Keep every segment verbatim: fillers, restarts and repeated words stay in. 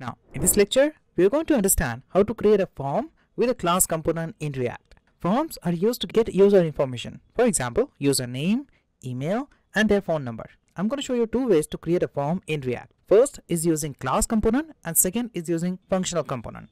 Now, in this lecture, we are going to understand how to create a form with a class component in React. Forms are used to get user information. For example, username, email, and their phone number. I'm going to show you two ways to create a form in React. First is using class component and second is using functional component.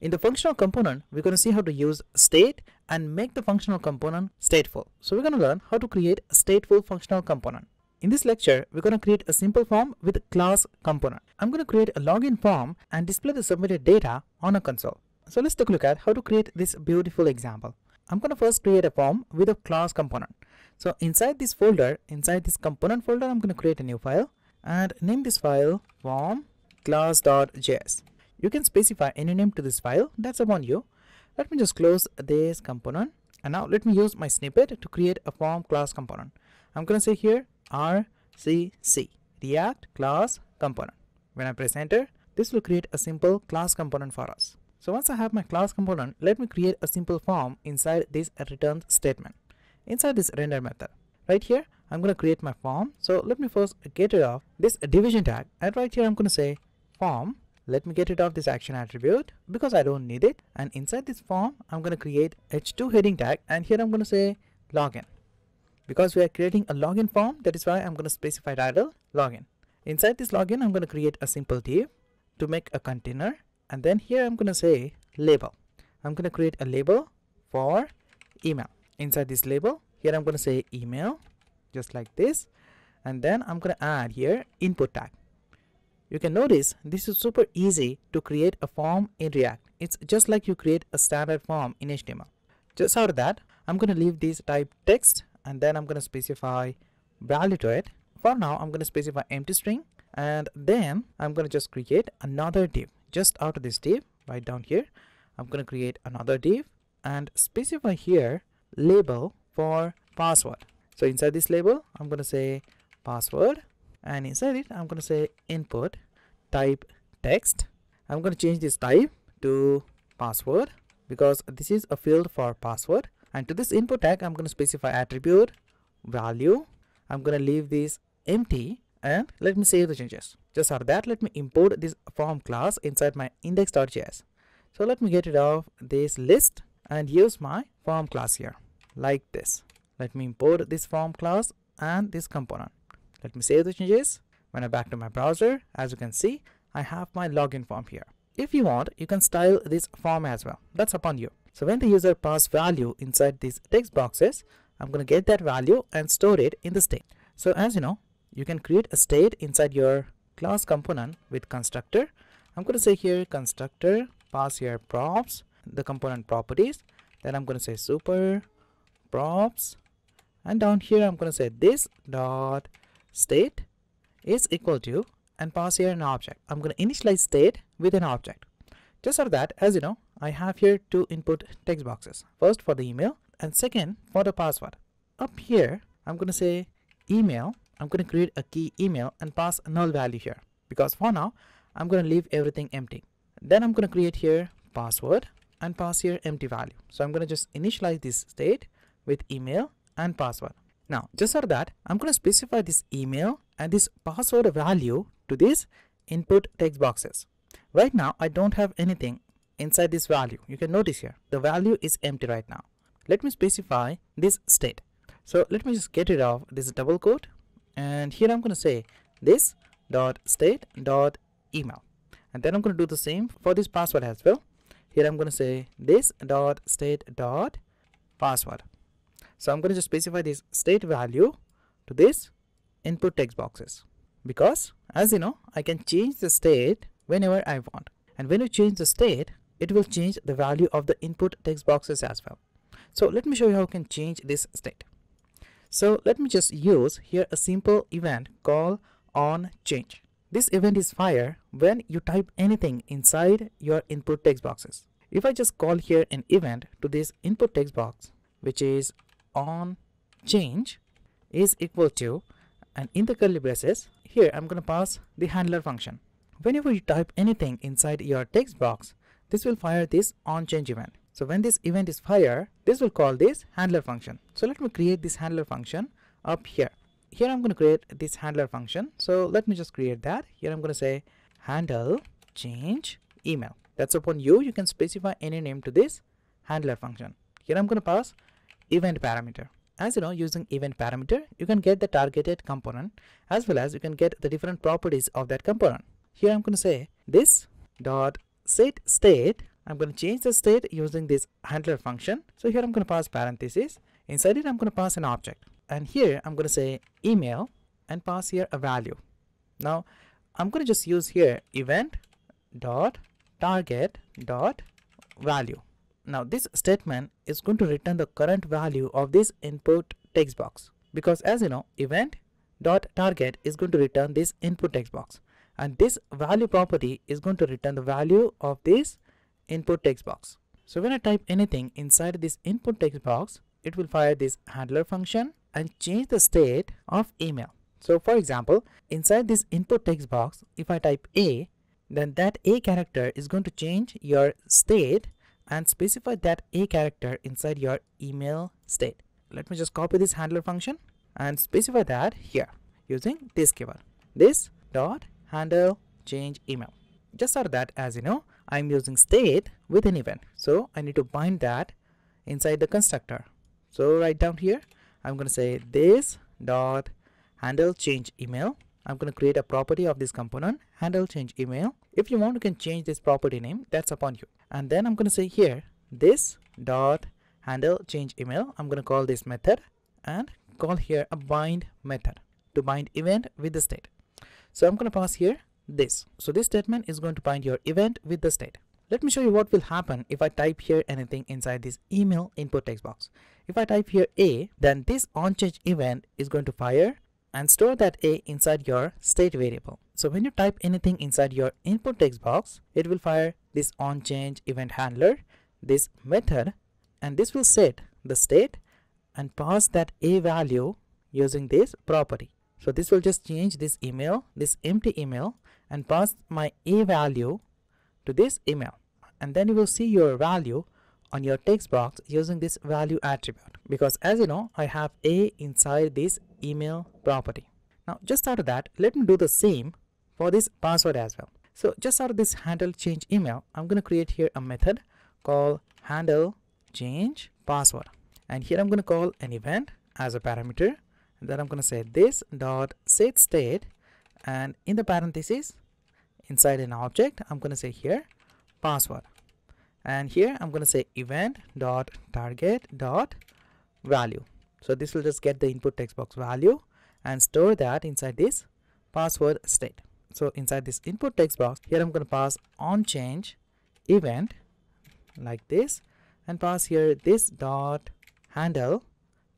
In the functional component, we're going to see how to use state and make the functional component stateful. So we're going to learn how to create a stateful functional component. In this lecture, we're going to create a simple form with a class component. I'm going to create a login form and display the submitted data on a console. So let's take a look at how to create this beautiful example. I'm going to first create a form with a class component. So inside this folder, inside this component folder, I'm going to create a new file and name this file form class.js. You can specify any name to this file, that's upon you. Let me just close this component and now let me use my snippet to create a form class component. I'm going to say here R C C, React class component. When I press enter, this will create a simple class component for us. So once I have my class component, let me create a simple form inside this return statement, inside this render method. Right here, I'm going to create my form. So let me first get rid of this division tag and right here I'm going to say form. Let me get rid of this action attribute because I don't need it. And inside this form, I'm going to create H two heading tag and here I'm going to say login. Because we are creating a login form, that is why I'm going to specify title login. Inside this login, I'm going to create a simple div to make a container. And then here I'm going to say label. I'm going to create a label for email. Inside this label, here I'm going to say email, just like this. And then I'm going to add here input tag. You can notice this is super easy to create a form in React. It's just like you create a standard form in H T M L. Just out of that, I'm going to leave this type text. And then I'm going to specify value to it. For now, I'm going to specify empty string. And then I'm going to just create another div. Just out of this div, right down here, I'm going to create another div and specify here label for password. So inside this label, I'm going to say password. And inside it, I'm going to say input type text. I'm going to change this type to password because this is a field for password. And to this input tag, I'm going to specify attribute, value. I'm going to leave this empty and let me save the changes. Just out of that, let me import this form class inside my index.js. So let me get rid of this list and use my form class here like this. Let me import this form class and this component. Let me save the changes. When I back to my browser, as you can see, I have my login form here. If you want, you can style this form as well. That's upon you. So when the user passes value inside these text boxes, I'm going to get that value and store it in the state. So as you know, you can create a state inside your class component with constructor. I'm going to say here constructor, pass here props, the component properties. Then I'm going to say super props. And down here, I'm going to say this dot state is equal to and pass here an object. I'm going to initialize state with an object. Just for that, as you know, I have here two input text boxes. First for the email and second for the password. Up here, I'm going to say email. I'm going to create a key email and pass a null value here because for now, I'm going to leave everything empty. Then I'm going to create here password and pass here empty value. So I'm going to just initialize this state with email and password. Now, just for that, I'm going to specify this email and this password value to these input text boxes. Right now, I don't have anything inside this value. You can notice here, the value is empty right now. Let me specify this state. So let me just get rid of this double quote. And here I'm going to say this dot state dot email. And then I'm going to do the same for this password as well. Here I'm going to say this dot state dot password. So I'm going to just specify this state value to this input text boxes. Because as you know, I can change the state whenever I want. And when you change the state, it will change the value of the input text boxes as well. So let me show you how you can change this state. So let me just use here a simple event called onChange. This event is fired when you type anything inside your input text boxes. If I just call here an event to this input text box, which is onChange is equal to, and in the curly braces, here I'm going to pass the handler function. Whenever you type anything inside your text box, this will fire this onChange event. So when this event is fired, this will call this handler function. So let me create this handler function up here. Here I'm going to create this handler function. So let me just create that. Here I'm going to say handle change email. That's upon you. You can specify any name to this handler function. Here I'm going to pass event parameter. As you know, using event parameter, you can get the targeted component as well as you can get the different properties of that component. Here I'm going to say this dot set state. I'm going to change the state using this handler function. So here I'm going to pass parentheses. Inside it, I'm going to pass an object. And here I'm going to say email and pass here a value. Now I'm going to just use here event dot target dot value. Now this statement is going to return the current value of this input text box, because as you know, event dot target is going to return this input text box, and this value property is going to return the value of this input text box. So when I type anything inside this input text box, it will fire this handler function and change the state of email. So for example, inside this input text box, if I type A, then that A character is going to change your state and specify that A character inside your email state. Let me just copy this handler function and specify that here using this keyword, this dot handle change email. Just so that, as you know, I'm using state with an event, so I need to bind that inside the constructor. So right down here, I'm going to say this dot handle change email. I'm going to create a property of this component handle change email. If you want, you can change this property name. That's upon you. And then I'm going to say here this dot handle change email. I'm going to call this method and call here a bind method to bind event with the state. So I'm going to pass here this. So this statement is going to bind your event with the state. Let me show you what will happen if I type here anything inside this email input text box. If I type here A, then this onChange event is going to fire and store that A inside your state variable. So when you type anything inside your input text box, it will fire this onChange event handler, this method, and this will set the state and pass that A value using this property. So this will just change this email, this empty email, and pass my A value to this email. And then you will see your value on your text box using this value attribute, because as you know, I have A inside this email property. Now just out of that, let me do the same for this password as well. So just out of this handle change email, I'm going to create here a method called handle change password, and here I'm going to call an event as a parameter, and then I'm going to say this dot set state, and in the parentheses inside an object, I'm going to say here password, and here I'm going to say event dot target dot value. So this will just get the input text box value and store that inside this password state. So inside this input text box, here I'm going to pass on change event like this and pass here this dot handle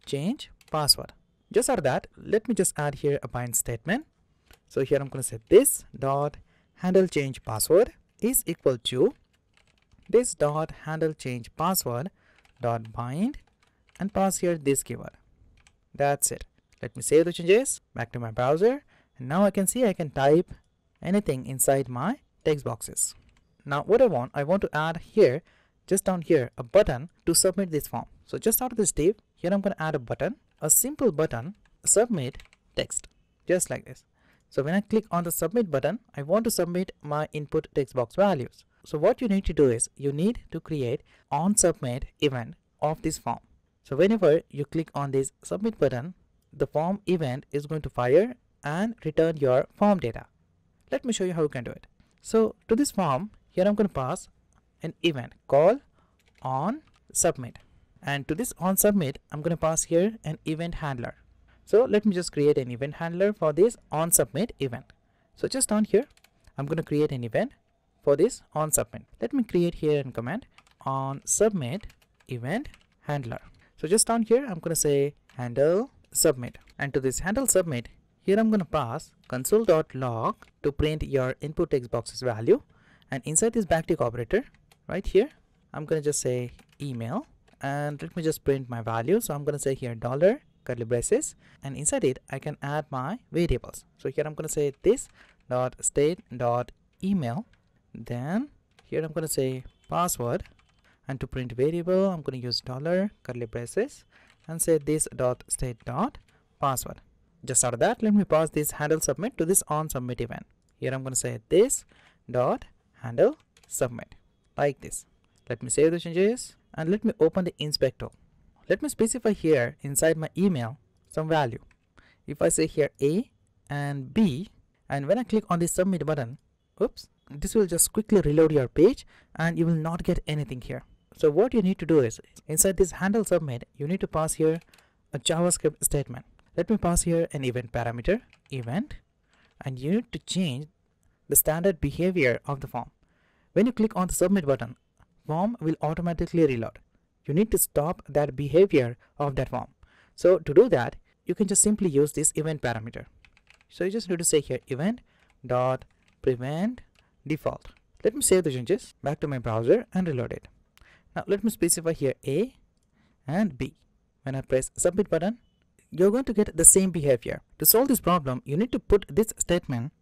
change password. Just out of that, let me just add here a bind statement. So here I'm going to say this dot handle change password is equal to this dot handle change password dot bind and pass here this keyword. That's it. Let me save the changes back to my browser, and now I can see I can type anything inside my text boxes. Now what I want, I want to add here, just down here, a button to submit this form. So just out of this div, here I'm going to add a button, a simple button, submit text, just like this. So when I click on the submit button, I want to submit my input text box values. So what you need to do is you need to create on submit event of this form. So whenever you click on this submit button, the form event is going to fire and return your form data. Let me show you how you can do it. So to this form, here I'm going to pass an event called on submit, and to this on submit, I'm going to pass here an event handler. So let me just create an event handler for this on submit event. So just down here, I'm going to create an event for this on submit. Let me create here a command on submit event handler. So just down here, I'm going to say handle submit, and to this handle submit, here I'm going to pass console.log to print your input text box's value, and inside this backtick operator right here, I'm going to just say email, and let me just print my value. So I'm going to say here dollar curly braces, and inside it I can add my variables. So here I'm going to say this dot state dot email, then here I'm going to say password, and to print variable I'm going to use dollar curly braces and say this dot state dot password. Just out of that, let me pass this handle submit to this on submit event. Here I'm going to say this dot handle submit like this. Let me save the changes and let me open the inspector. Let me specify here inside my email some value. If I say here A and B, and when I click on the submit button, oops, this will just quickly reload your page and you will not get anything here. So what you need to do is inside this handle submit, you need to pass here a JavaScript statement. Let me pass here an event parameter, event, and you need to change the standard behavior of the form. When you click on the submit button, form will automatically reload. You need to stop that behavior of that form. So to do that, you can just simply use this event parameter. So you just need to say here event dot prevent default. Let me save the changes back to my browser and reload it. Now let me specify here A and B. When I press submit button, you're going to get the same behavior. To solve this problem, you need to put this statement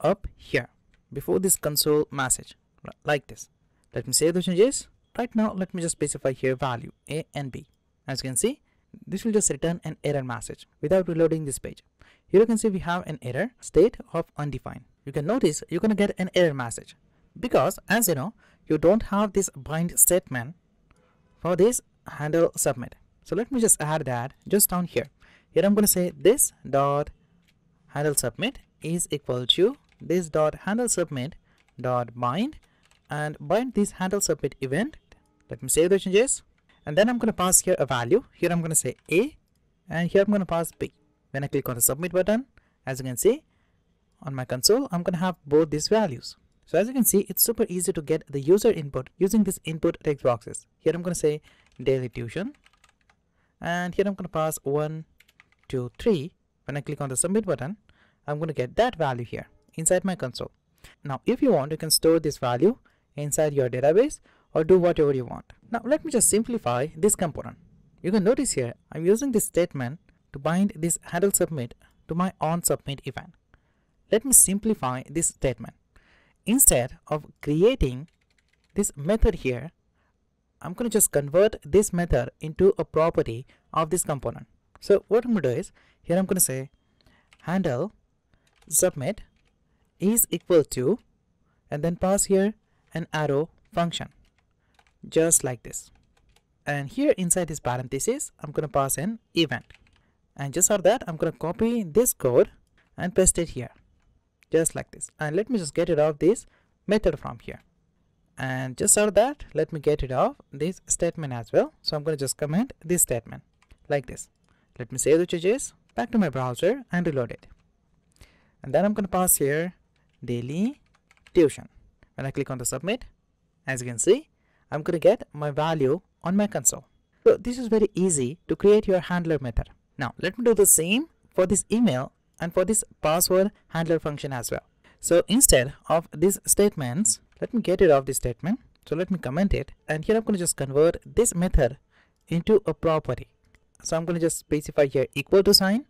up here before this console message like this. Let me save the changes. Right now, let me just specify here value A and B. As you can see, this will just return an error message without reloading this page. Here you can see we have an error state of undefined. You can notice you're going to get an error message because, as you know, you don't have this bind statement for this handle submit. So let me just add that just down here. Here I'm going to say this dot handle submit is equal to this dot handle submit dot bind and bind this handle submit event. Let me save the changes. And then I'm going to pass here a value. Here I'm going to say A and here I'm going to pass B. When I click on the submit button, as you can see on my console, I'm going to have both these values. So as you can see, it's super easy to get the user input using this input text boxes. Here I'm going to say daily tuition and here I'm going to pass one, two, three. When I click on the submit button, I'm going to get that value here inside my console. Now, if you want, you can store this value inside your database or do whatever you want. Now, let me just simplify this component. You can notice here, I'm using this statement to bind this handle submit to my on submit event. Let me simplify this statement. Instead of creating this method here, I'm going to just convert this method into a property of this component. So what I'm going to do is, here I'm going to say handle submit is equal to, and then pass here an arrow function. Just like this, and here inside this parenthesis I'm going to pass an event, and just for that I'm going to copy this code and paste it here just like this, and let me just get rid of this method from here, and just for that let me get rid of this statement as well. So I'm going to just comment this statement like this. Let me save the changes back to my browser and reload it, and then I'm going to pass here daily tuition. When I click on the submit, as you can see, I'm going to get my value on my console. So this is very easy to create your handler method. Now let me do the same for this email and for this password handler function as well. So instead of these statements, let me get rid of this statement. So let me comment it, and here I'm going to just convert this method into a property. So I'm going to just specify here equal to sign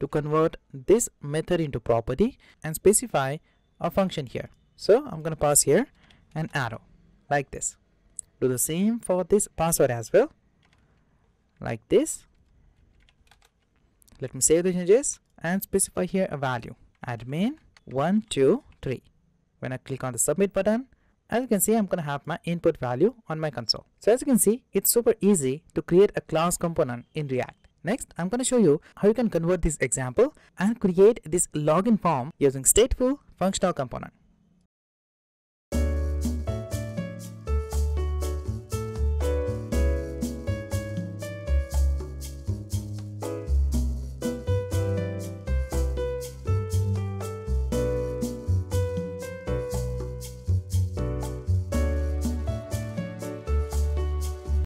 to convert this method into property and specify a function here. So I'm going to pass here an arrow like this. Do the same for this password as well, like this. Let me save the changes and specify here a value admin one two three. When I click on the submit button, as you can see, I'm going to have my input value on my console. So as you can see, it's super easy to create a class component in React. Next, I'm going to show you how you can convert this example and create this login form using stateful functional component.